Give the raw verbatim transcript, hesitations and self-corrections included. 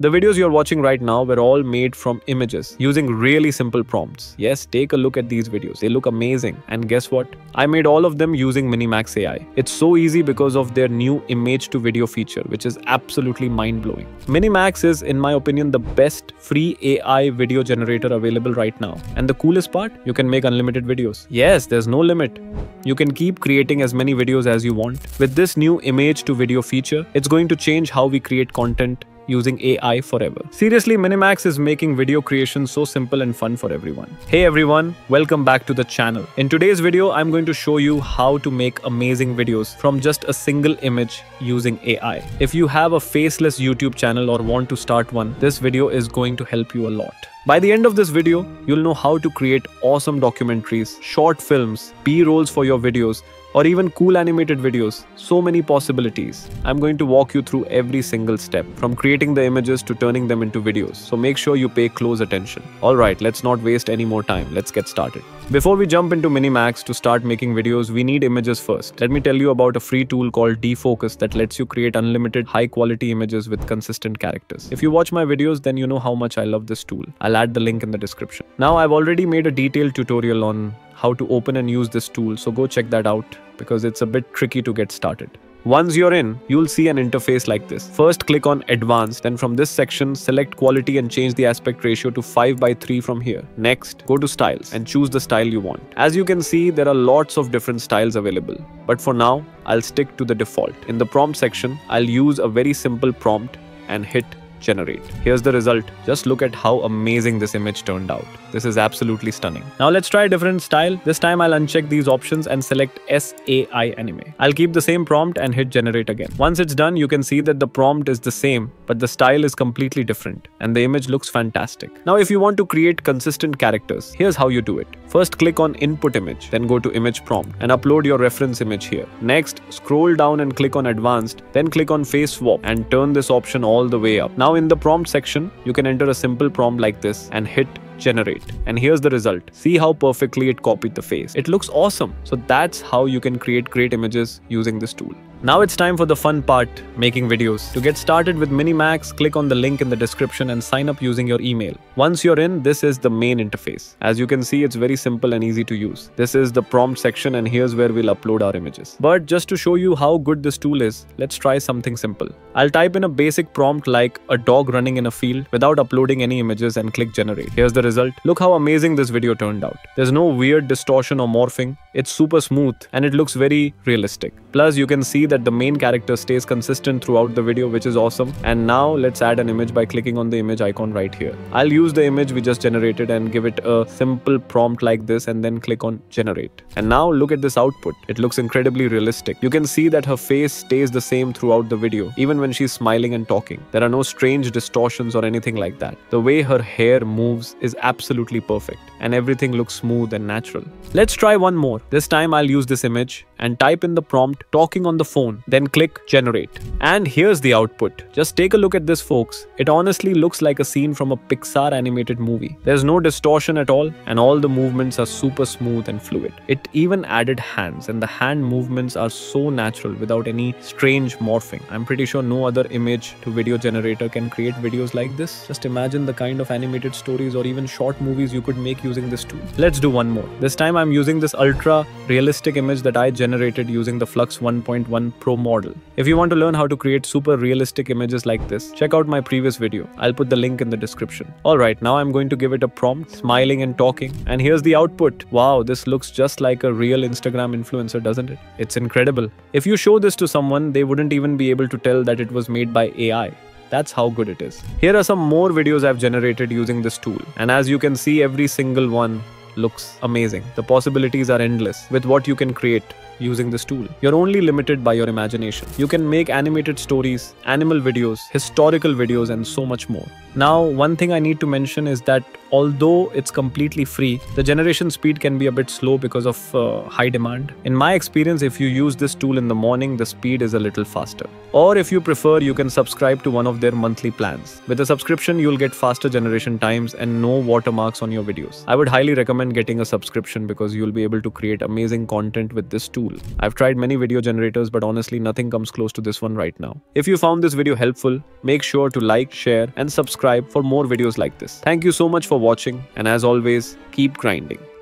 The videos you're watching right now were all made from images using really simple prompts. Yes, take a look at these videos. They look amazing. And guess what? I made all of them using Minimax A I. It's so easy because of their new image to video feature, which is absolutely mind-blowing. Minimax is, in my opinion, the best free A I video generator available right now. And the coolest part, you can make unlimited videos. Yes, there's no limit. You can keep creating as many videos as you want. With this new image to video feature, it's going to change how we create content using A I forever. Seriously, Minimax is making video creation so simple and fun for everyone. Hey everyone, welcome back to the channel. In today's video, I'm going to show you how to make amazing videos from just a single image using A I. If you have a faceless YouTube channel or want to start one, this video is going to help you a lot. By the end of this video, you'll know how to create awesome documentaries, short films, B-rolls for your videos, or even cool animated videos. So many possibilities. I'm going to walk you through every single step, from creating the images to turning them into videos. So make sure you pay close attention. Alright, let's not waste any more time. Let's get started. Before we jump into Minimax to start making videos, we need images first. Let me tell you about a free tool called Defooocus that lets you create unlimited high quality images with consistent characters. If you watch my videos, then you know how much I love this tool. I'll add the link in the description. Now I've already made a detailed tutorial on how to open and use this tool, so go check that out because it's a bit tricky to get started. Once you're in, you'll see an interface like this. First, click on Advanced, and from this section, select Quality and change the aspect ratio to five by three from here. Next, go to Styles and choose the style you want. As you can see, there are lots of different styles available, but for now, I'll stick to the default. In the prompt section, I'll use a very simple prompt and hit Generate. Here's the result. Just look at how amazing this image turned out. This is absolutely stunning. Now let's try a different style. This time I'll uncheck these options and select S A I anime. I'll keep the same prompt and hit generate again. Once it's done, you can see that the prompt is the same, but the style is completely different and the image looks fantastic. Now if you want to create consistent characters, here's how you do it. First, click on input image, then go to image prompt and upload your reference image here. Next, scroll down and click on advanced, then click on face swap and turn this option all the way up. Now Now in the prompt section, you can enter a simple prompt like this and hit generate. And here's the result. See how perfectly it copied the face. It looks awesome. So that's how you can create great images using this tool. Now it's time for the fun part, making videos. To get started with Minimax, click on the link in the description and sign up using your email. Once you're in, this is the main interface. As you can see, it's very simple and easy to use. This is the prompt section and here's where we'll upload our images. But just to show you how good this tool is, let's try something simple. I'll type in a basic prompt like a dog running in a field without uploading any images and click generate. Here's the result. Look how amazing this video turned out. There's no weird distortion or morphing. It's super smooth and it looks very realistic. Plus, you can see that the main character stays consistent throughout the video, which is awesome. And now let's add an image by clicking on the image icon right here. I'll use the image we just generated and give it a simple prompt like this and then click on generate. And now look at this output. It looks incredibly realistic. You can see that her face stays the same throughout the video, even when she's smiling and talking. There are no strange distortions or anything like that. The way her hair moves is absolutely perfect and everything looks smooth and natural. Let's try one more. This time I'll use this image and type in the prompt talking on the phone, then click generate. And here's the output. Just take a look at this, folks. It honestly looks like a scene from a Pixar animated movie. There's no distortion at all and all the movements are super smooth and fluid. It even added hands and the hand movements are so natural without any strange morphing. I'm pretty sure no other image to video generator can create videos like this. Just imagine the kind of animated stories or even short movies you could make using this tool. Let's do one more. This time I'm using this ultra realistic image that I generated using the Flux one point one Pro model. If you want to learn how to create super realistic images like this, check out my previous video. I'll put the link in the description. Alright, now I'm going to give it a prompt, smiling and talking, and here's the output. Wow, this looks just like a real Instagram influencer, doesn't it? It's incredible. If you show this to someone, they wouldn't even be able to tell that it was made by A I. That's how good it is. Here are some more videos I've generated using this tool, and as you can see, every single one looks amazing. The possibilities are endless with what you can create using this tool. You're only limited by your imagination. You can make animated stories, animal videos, historical videos, and so much more. Now, one thing I need to mention is that although it's completely free, the generation speed can be a bit slow because of uh, high demand. In my experience, if you use this tool in the morning, the speed is a little faster. Or if you prefer, you can subscribe to one of their monthly plans. With a subscription, you'll get faster generation times and no watermarks on your videos. I would highly recommend getting a subscription because you'll be able to create amazing content with this tool tool. I've tried many video generators, but honestly nothing comes close to this one right now. If you found this video helpful, make sure to like, share and subscribe for more videos like this. Thank you so much for watching, and as always, keep grinding.